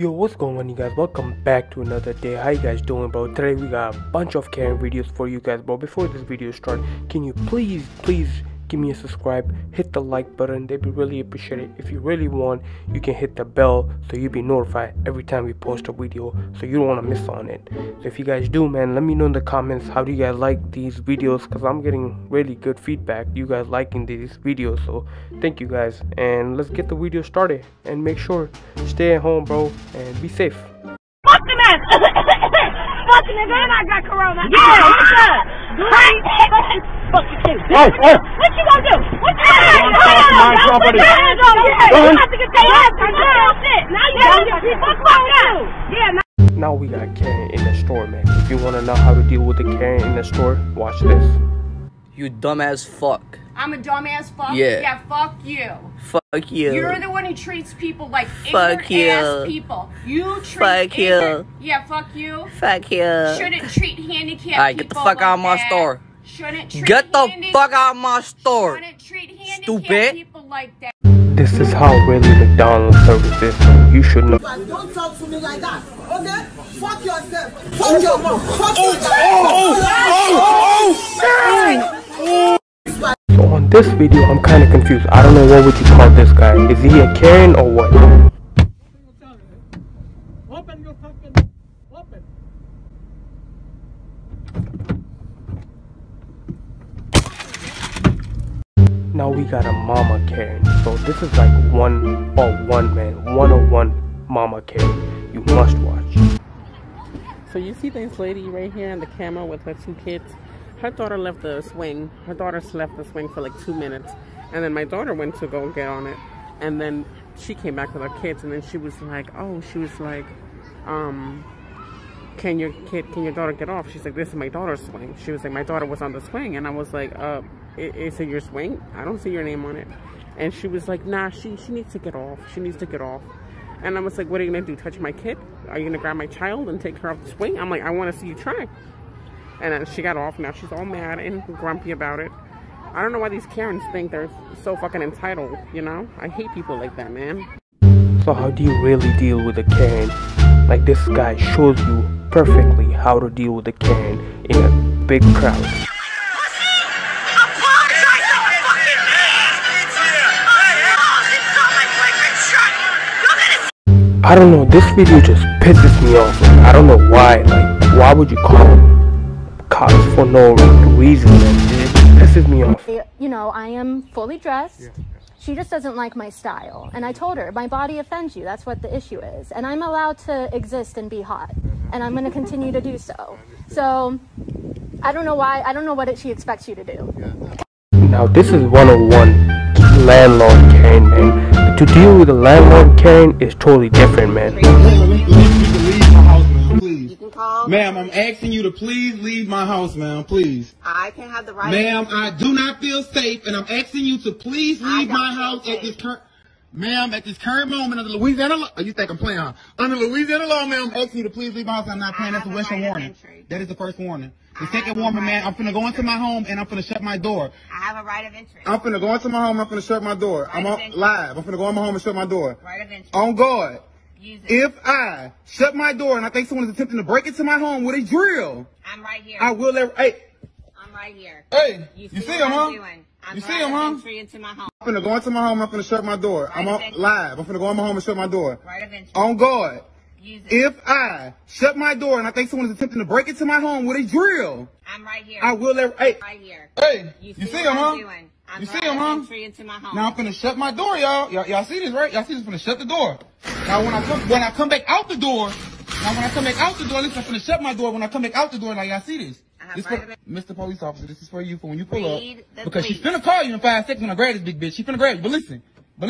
Yo, what's going on, you guys? Welcome back to another day. How you guys doing, bro? Today we got a bunch of caring videos for you guys, bro. Before this video starts, can you please give me a subscribe, hit the like button? They'd be really appreciated. If you really want, you can hit the bell so you'll be notified every time we post a video, so you don't want to miss on it. So if you guys do, man, let me know in the comments, how do you guys like these videos? Because I'm getting really good feedback, you guys liking these videos. So thank you guys, and let's get the video started. And make sure stay at home, bro, and be safe. Fuck the mess. Fuck the man, I got corona. What you gonna do? What you gonna do? Put your hands on me. You have to get their ass on your shit. Now you gotta get fucked up. Yeah. Now we got Karen in the store, man. If you wanna know how to deal with the Karen in the store, watch this. You dumbass fuck. I'm a dumbass fuck. Yeah, fuck you. Fuck you. You're the one who treats people like fuck you. Ass people. You treat fuck you. Yeah, fuck you. Fuck you. Shouldn't treat handicapped people. Alright, get the fuck out of my store. Get the fuck out of my store, stupid. This is how really McDonald's service is. You shouldn't have. Don't talk to me like that, okay? Fuck yourself. Fuck your mom. Fuck yourself. So on this video, I'm kind of confused. I don't know, what would you call this guy? Is he a Karen or what? Open your fucking. Open. Now we got a mama Karen. So this is like 101, man, 101 mama Karen. You must watch. So you see this lady right here on the camera with her two kids. Her daughter left the swing. Her daughter's left the swing for like 2 minutes, and then my daughter went to go get on it, and then she came back with her kids, and then she was like, oh, she was like, can your daughter get off? She's like, this is my daughter's swing. She was like, my daughter was on the swing, and I was like, is it your swing? I don't see your name on it. And she was like, nah, she needs to get off. She needs to get off. And I was like, what are you going to do, touch my kid? Are you going to grab my child and take her off the swing? I'm like, I want to see you try. And then she got off. Now she's all mad and grumpy about it. I don't know why these Karens think they're so fucking entitled, you know? I hate people like that, man. So how do you really deal with a Karen? Like, this guy shows you perfectly how to deal with a Karen in a big crowd. I don't know, this video just pisses me off. I don't know why. Like, why would you call cops for no reason? It pisses me off. You know, I am fully dressed. Yeah. She just doesn't like my style. And I told her, my body offends you. That's what the issue is. And I'm allowed to exist and be hot. And I'm going to continue to do so. So, I don't know why. I don't know what she expects you to do. Yeah. Now, this is 101 landlord Karen, man. To deal with a landlord Karen is totally different, man. You can leave my house, ma'am, please. You can call. Ma'am, I'm asking you to please leave my house, ma'am, please. I can have the right. Ma'am, I do not feel safe, and I'm asking you to please leave my house at this current. Ma'am, at this current moment under Louisiana law. Oh, you think I'm playing, huh? Under Louisiana law, ma'am, I'm asking you to please leave my house. I'm not paying. That's a Western warning. That is the first warning. The second warning, man, I'm finna go into my home and I'm finna shut my door. I have a right of entry. I'm finna go into my home, I'm finna shut my door. Right, I'm on live. I'm finna go in my home and shut my door. Right of entry. On guard. Use it. If I shut my door and I think someone is attempting to break into my home with a drill, I'm right here. I will let. Hey. I'm right here. Hey. You see him, huh? You see him, huh? Into my home. I'm finna go into my home. I'm finna shut my door. Right, I'm on live. I'm finna go in my home and shut my door. Right of entry. On guard. Use it. If I shut my door and I think someone is attempting to break into my home with a drill, I'm right here. I will let. Hey. Right here. Hey. You see him, huh? You see him, huh? Into my home. Now I'm finna shut my door, y'all. Y'all see this, right? Y'all see this? I'm finna shut the door. Now when I come back out the door, listen, I'm finna shut my door. When I come back out the door, now y'all see this. Mr. Police Officer, this is for you for when you pull up, because she's finna call you in 5 seconds when I grab this big bitch. She finna grab you, but listen, no,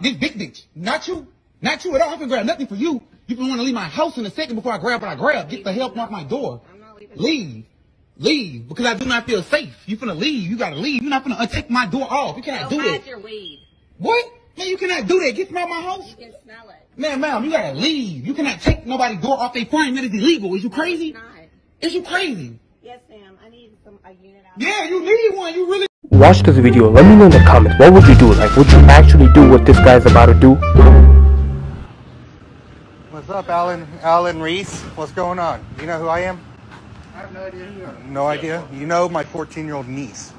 this big bitch, not you at all. I'm finna grab nothing for you. You finna wanna leave my house in a second before I grab what I grab. Get the help off my door. I'm not leaving. Leave, because I do not feel safe. You finna leave. You gotta leave. You're not finna take my door off. You cannot do that. Your weed. What? Man, you cannot do that. Get from out my house. You can smell it. Ma'am, you gotta leave. You cannot take nobody's door off their frame. That is illegal. Is you crazy? It's not. Is you crazy? Yes, ma'am. I need a unit out. Yeah, you need one. You really. Watch this video. Let me know in the comments. What would you do? Like, would you actually do what this guy's about to do? What's up, Alan Reese? What's going on? You know who I am? I have no idea who you are. No idea? You know my 14-year-old niece.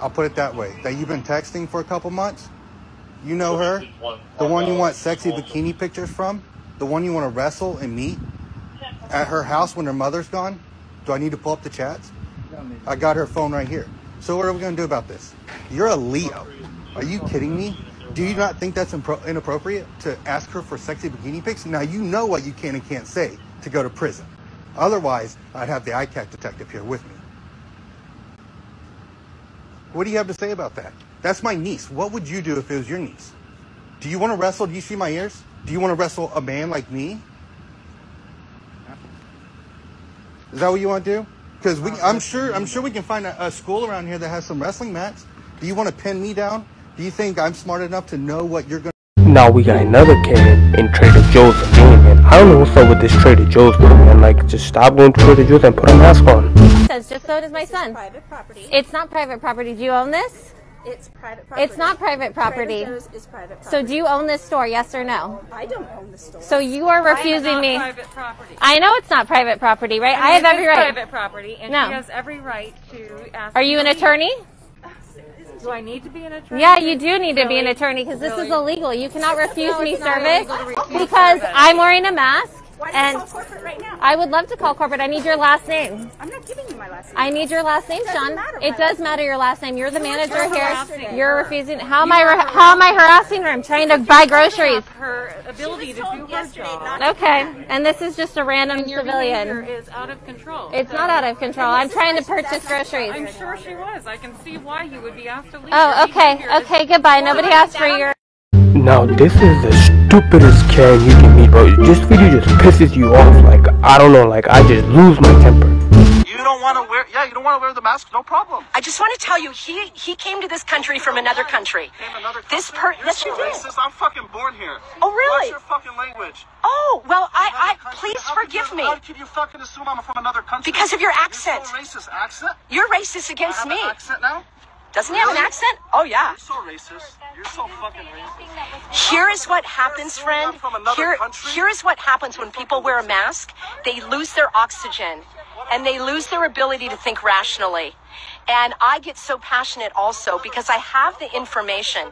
I'll put it that way. That you've been texting for a couple months? You know her? The one you want sexy bikini pictures from? The one you want to wrestle and meet? At her house when her mother's gone? Do I need to pull up the chats? I got her phone right here. So what are we going to do about this? You're a Leo. Are you kidding me? Do you not think that's inappropriate to ask her for sexy bikini pics? Now you know what you can and can't say to go to prison. Otherwise, I'd have the ICAC detective here with me. What do you have to say about that? That's my niece. What would you do if it was your niece? Do you want to wrestle? Do you see my ears? Do you want to wrestle a man like me? Is that what you want to do? Because I'm sure we can find a school around here that has some wrestling mats. Do you want to pin me down? Do you think I'm smart enough to know what you're going to do? Now we got another kid in Trader Joe's again, man. I don't know what's up with this Trader Joe's, man. Like, just stop going to Trader Joe's and put a mask on. Just so does my son. It's private property. It's not private property. Do you own this? It's private property. It's not private property. Trader Joe's is private property. So do you own this store, yes or no? I don't own the store. So you are refusing me. Private property. I know it's not private property, right? I have every right. Private property, and no. She has every right to ask. Are you an attorney? Do I need to be an attorney? Yeah, you do need to be an attorney because this is illegal. You cannot refuse me service because I'm wearing a mask. Why do you call corporate right now? I would love to call corporate. I need your last name. I'm not giving you my last name. I need your last name, Sean. It does matter your last name. You're the manager here. You're refusing. How am I harassing her? I'm trying to buy groceries. Her ability to do her job. Okay. And this is just a random civilian. Your behavior is out of control. It's not out of control. I'm trying to purchase groceries. I'm sure she was. I can see why you would be asked to leave. Oh, okay. Okay. Goodbye. Nobody asked for your. Now this is the stupidest Karen you can meet, bro. This video just pisses you off. Like, I don't know, like, I just lose my temper. You don't want to wear, yeah, you don't want to wear the mask, no problem. I just want to tell you, he came to this country from another country. Came another country? This person, yes, you did. Racist. I'm fucking born here. Oh, really? What's your fucking language? Oh, well, I please forgive me. How can you fucking assume I'm from another country? Because of your accent. You're so racist. Accent? You're racist against me. An accent now? Doesn't he have an accent? Oh, yeah. You're so racist. You're so fucking racist. Here is what happens, friend. Here is what happens when people wear a mask. They lose their oxygen, and they lose their ability to think rationally. And I get so passionate also because I have the information.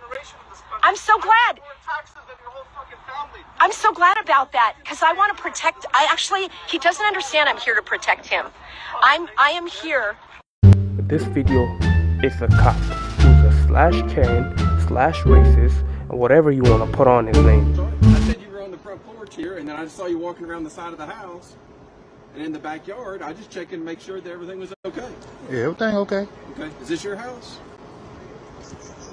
I'm so glad. I'm so glad about that because I want to protect. I actually, he doesn't understand I'm here to protect him. I am here. This video. It's a cop who's a /Karen/racist and whatever you want to put on his name. I said you were on the front porch here, and then I just saw you walking around the side of the house and in the backyard. I just checked in to make sure that everything was okay. Yeah, everything okay. Okay. Is this your house?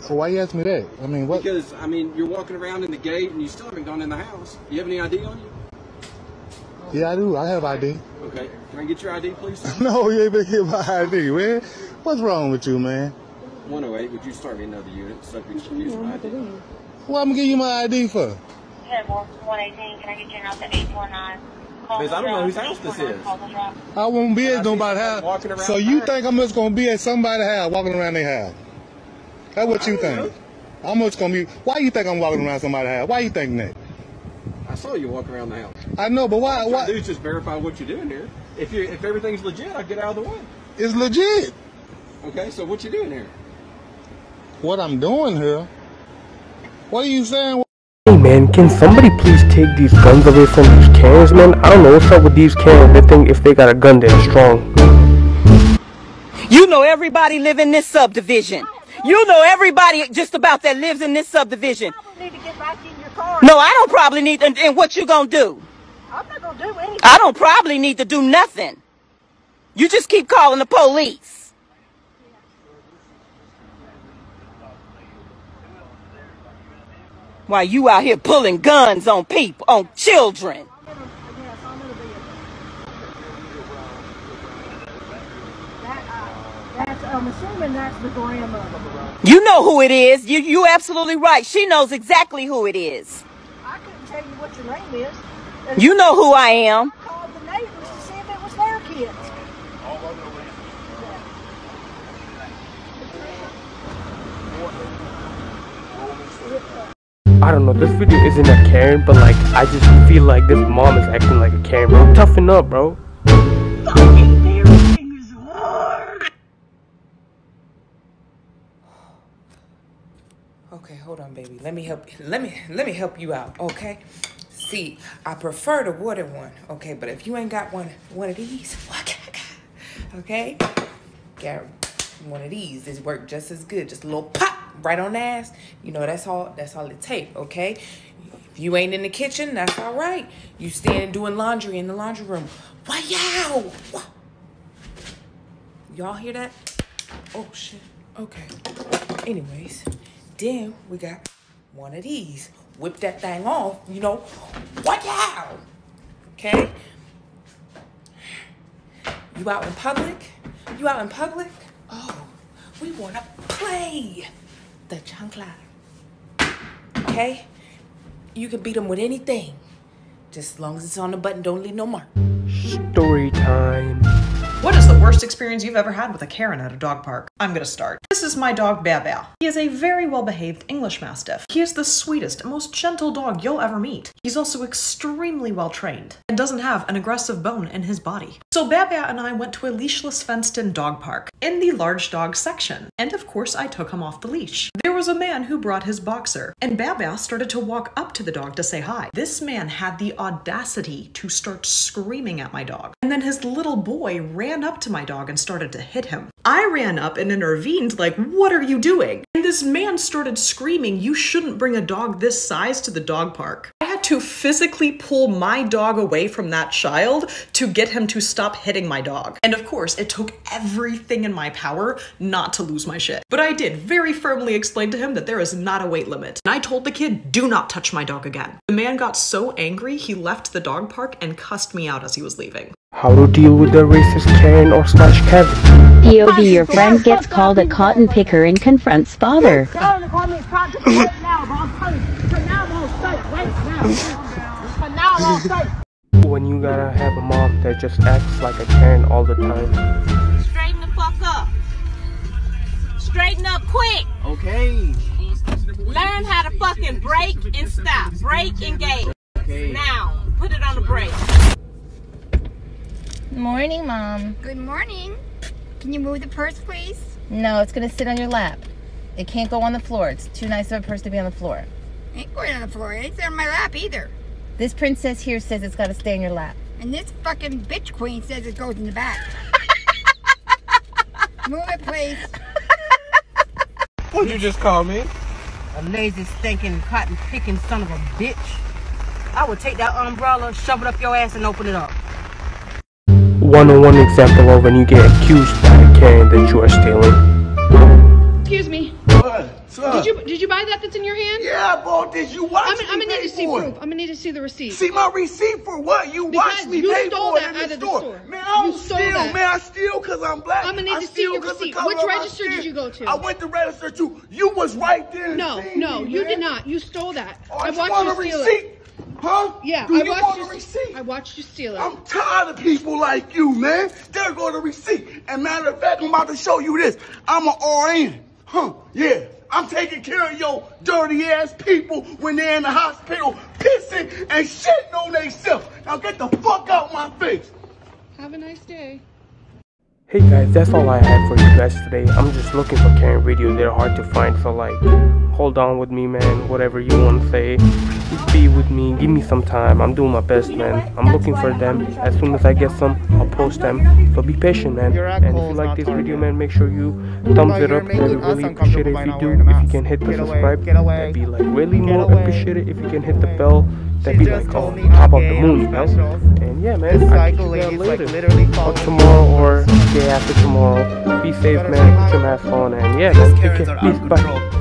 So why you ask me that? I mean, what? Because, I mean, you're walking around in the gate and you still haven't gone in the house. Do you have any ID on you? Yeah, I do. I have ID. Okay. Can I get your ID, please? No, you ain't been getting my ID, man. What's wrong with you, man? 108, would you start me another unit? What I'm going to give you my ID for? You said 118. Can I get your house at 849? Because I don't know whose house this is. I won't be at nobody's house. So you think I'm just going to be at somebody's house, walking around their house? That's what you think. I'm just going to be... Why you think I'm walking around somebody's house? Why you thinking that? I saw you walk around the house. I know, but why? What I do is just verify what you're doing here. If everything's legit, I get out of the way. It's legit. Okay, so what you doing here? What I'm doing here? What are you saying? Hey man, can somebody please take these guns away from these Karens, man? I don't know what's up with these Karens. They think if they got a gun, they're strong. You know everybody live in this subdivision. You know everybody just about that lives in this subdivision. Need to get back in your car. No, I don't probably need to, and what you gonna do? I'm not gonna do anything. I don't probably need to do nothing. You just keep calling the police. Why you out here pulling guns on people, on children? I'm assuming that's the grandmother. You know who it is. You absolutely right. She knows exactly who it is. I couldn't tell you what your name is. And you know who I am. I called the neighbors to see if it was their kids. All over the land. I don't know, this video isn't a Karen, but like, I just feel like this mom is acting like a Karen, bro. Toughen up, bro. Okay, hold on, baby. Let me help. Let me help you out, okay? See, I prefer the water one, okay? But if you ain't got one of these, okay? Got one of these. This work just as good. Just a little pop right on the ass. You know, that's all it take, okay? If you ain't in the kitchen, that's all right. You stand doing laundry in the laundry room. Wow! Y'all hear that? Oh, shit. Okay. Anyways, then we got one of these. Whip that thing off, you know. Wow! Okay? You out in public? You out in public? Oh, we want to play the chancla. Okay? You can beat them with anything. Just as long as it's on the button, don't leave no mark. Story time. What is the worst experience you've ever had with a Karen at a dog park? I'm gonna start. This is my dog, Bao Bao. He is a very well-behaved English Mastiff. He is the sweetest and most gentle dog you'll ever meet. He's also extremely well-trained and doesn't have an aggressive bone in his body. So Bao Bao and I went to a leashless fenced-in dog park in the large dog section, and of course I took him off the leash. There was a man who brought his boxer, and Bao Bao started to walk up to the dog to say hi. This man had the audacity to start screaming at my dog, and then his little boy ran up to my dog and started to hit him. I ran up and intervened like, what are you doing? And this man started screaming, you shouldn't bring a dog this size to the dog park. I had to physically pull my dog away from that child to get him to stop hitting my dog. And of course, it took everything in my power not to lose my shit. But I did very firmly explain to him that there is not a weight limit. And I told the kid, do not touch my dog again. The man got so angry, he left the dog park and cussed me out as he was leaving. How to deal with the racist Karen or slash Kevin. POV, your friend gets called a cotton picker and confronts father. When you gotta have a mom that just acts like a Karen all the time. Straighten the fuck up. Straighten up quick. Okay. Learn how to fucking brake and stop. Brake and gate. Okay. Now, put it on the brake. Morning, Mom. Good morning. Can you move the purse, please? No, it's gonna sit on your lap. It can't go on the floor. It's too nice of a purse to be on the floor. It ain't going on the floor. It ain't on my lap either. This princess here says it's gotta stay in your lap. And this fucking bitch queen says it goes in the back. Move it, please. What'd you just call me? A lazy, stinking, cotton-picking son of a bitch. I would take that umbrella, shove it up your ass, and open it up. One-on-one example of when you get accused by a Karen that you are stealing. Excuse me. What? Did you buy that that's in your hand? Yeah, I bought this. You watched me pay for it. I'm gonna need to see proof. I'm gonna need to see the receipt. See my receipt for what? You watched me pay for it in the store. Man, I don't steal. Man, I steal because I'm black. I'm gonna need to see your receipt. Which register did you go to? I went to register too. You was right there. No, you did not. You stole that. I watched you steal it. Huh? Yeah, I watched you steal it. I'm tired of people like you, man. There go the receipt. And matter of fact, I'm about to show you this. I'm an RN. Huh? Yeah. I'm taking care of your dirty ass people when they're in the hospital pissing and shitting on themselves. Now get the fuck out my face. Have a nice day. Hey guys, that's all I had for you guys today. I'm just looking for Karen videos. They're hard to find, so like, hold on with me, man. Whatever you want to say, be with me. Give me some time. I'm doing my best, man. I'm looking for them. As soon as I get some, I'll post them. So be patient, man. And if you like this video, man, make sure you thumbs it up. I would really appreciate it if you do. If you can hit the subscribe, that'd be like really more appreciated. If you can hit the bell, that'd be like on top of the moon, man. And yeah, man, I'll catch you guys later. Or tomorrow, or day after tomorrow. Be safe, man. Put your mask on, and yeah, man, take care. Peace, bye.